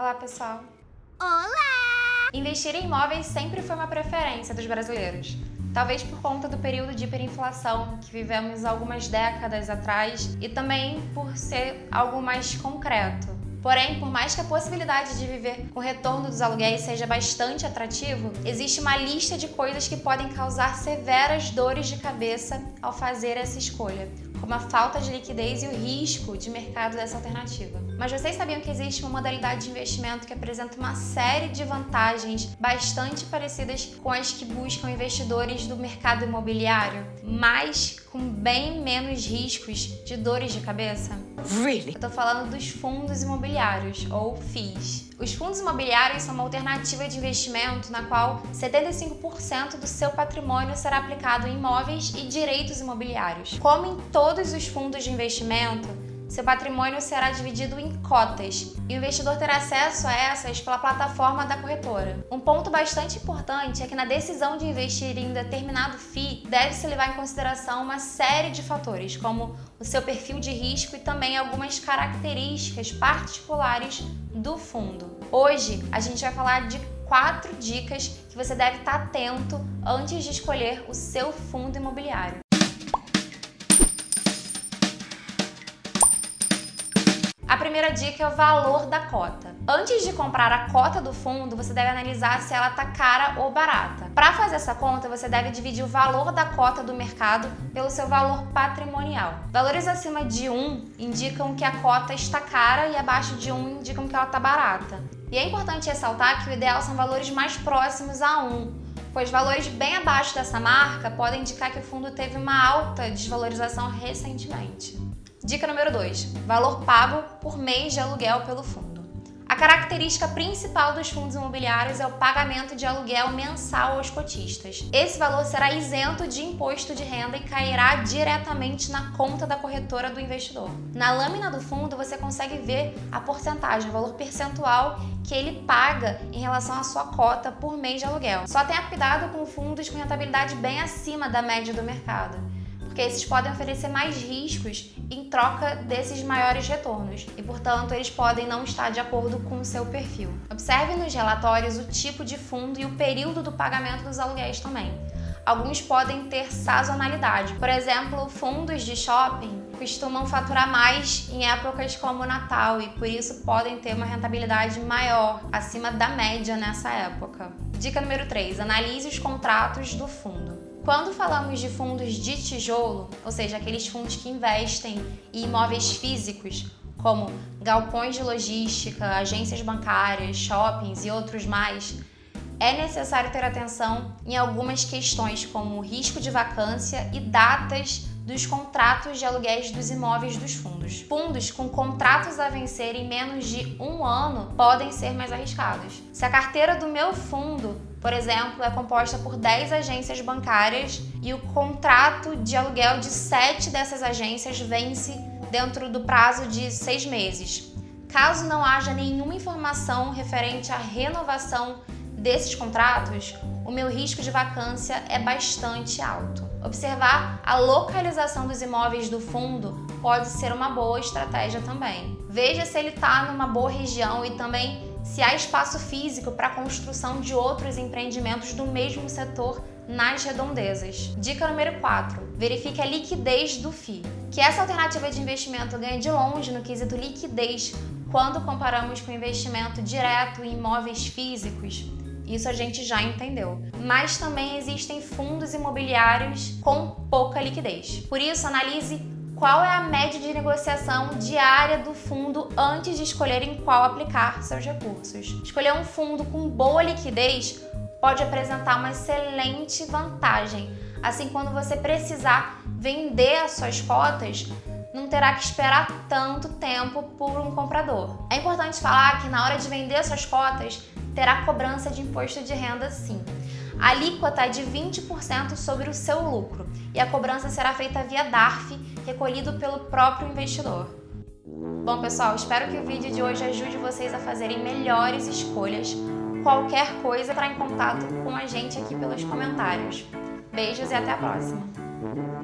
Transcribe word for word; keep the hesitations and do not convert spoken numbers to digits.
Olá, pessoal! Olá! Investir em imóveis sempre foi uma preferência dos brasileiros. Talvez por conta do período de hiperinflação que vivemos algumas décadas atrás e também por ser algo mais concreto. Porém, por mais que a possibilidade de viver com o retorno dos aluguéis seja bastante atrativo, existe uma lista de coisas que podem causar severas dores de cabeça ao fazer essa escolha, como a falta de liquidez e o risco de mercado dessa alternativa. Mas vocês sabiam que existe uma modalidade de investimento que apresenta uma série de vantagens bastante parecidas com as que buscam investidores do mercado imobiliário, mas com bem menos riscos de dores de cabeça? Really? Eu tô falando dos fundos imobiliários, ou F I Is. Os fundos imobiliários são uma alternativa de investimento na qual setenta e cinco por cento do seu patrimônio será aplicado em imóveis e direitos imobiliários. Como em todos os fundos de investimento, seu patrimônio será dividido em cotas e o investidor terá acesso a essas pela plataforma da corretora. Um ponto bastante importante é que na decisão de investir em um determinado F I I deve-se levar em consideração uma série de fatores, como o seu perfil de risco e também algumas características particulares do fundo. Hoje a gente vai falar de quatro dicas que você deve estar atento antes de escolher o seu fundo imobiliário. A primeira dica é o valor da cota. Antes de comprar a cota do fundo, você deve analisar se ela está cara ou barata. Para fazer essa conta, você deve dividir o valor da cota do mercado pelo seu valor patrimonial. Valores acima de um indicam que a cota está cara e abaixo de um indicam que ela está barata. E é importante ressaltar que o ideal são valores mais próximos a um, pois valores bem abaixo dessa marca podem indicar que o fundo teve uma alta desvalorização recentemente. Dica número dois. Valor pago por mês de aluguel pelo fundo. A característica principal dos fundos imobiliários é o pagamento de aluguel mensal aos cotistas. Esse valor será isento de imposto de renda e cairá diretamente na conta da corretora do investidor. Na lâmina do fundo, você consegue ver a porcentagem, o valor percentual que ele paga em relação à sua cota por mês de aluguel. Só tenha cuidado com fundos com rentabilidade bem acima da média do mercado, porque esses podem oferecer mais riscos em troca desses maiores retornos e, portanto, eles podem não estar de acordo com o seu perfil. Observe nos relatórios o tipo de fundo e o período do pagamento dos aluguéis também. Alguns podem ter sazonalidade. Por exemplo, fundos de shopping costumam faturar mais em épocas como o Natal e, por isso, podem ter uma rentabilidade maior, acima da média nessa época. Dica número três. Analise os contratos do fundo. Quando falamos de fundos de tijolo, ou seja, aqueles fundos que investem em imóveis físicos, como galpões de logística, agências bancárias, shoppings e outros mais, é necessário ter atenção em algumas questões, como o risco de vacância e datas dos contratos de aluguéis dos imóveis dos fundos. Fundos com contratos a vencer em menos de um ano podem ser mais arriscados. Se a carteira do meu fundo, por exemplo, é composta por dez agências bancárias e o contrato de aluguel de sete dessas agências vence dentro do prazo de seis meses. Caso não haja nenhuma informação referente à renovação desses contratos, o meu risco de vacância é bastante alto. Observar a localização dos imóveis do fundo pode ser uma boa estratégia também. Veja se ele está numa boa região e também se há espaço físico para a construção de outros empreendimentos do mesmo setor nas redondezas. Dica número quatro. Verifique a liquidez do F I I. Que essa alternativa de investimento ganha de longe no quesito liquidez quando comparamos com investimento direto em imóveis físicos. Isso a gente já entendeu. Mas também existem fundos imobiliários com pouca liquidez. Por isso, analise qual é a média de negociação diária do fundo antes de escolher em qual aplicar seus recursos. Escolher um fundo com boa liquidez pode apresentar uma excelente vantagem. Assim, quando você precisar vender as suas cotas, não terá que esperar tanto tempo por um comprador. É importante falar que na hora de vender as suas cotas, terá cobrança de imposto de renda sim. A alíquota é de vinte por cento sobre o seu lucro e a cobrança será feita via DARF, recolhido pelo próprio investidor. Bom, pessoal, espero que o vídeo de hoje ajude vocês a fazerem melhores escolhas. Qualquer coisa, entre em contato com a gente aqui pelos comentários. Beijos e até a próxima!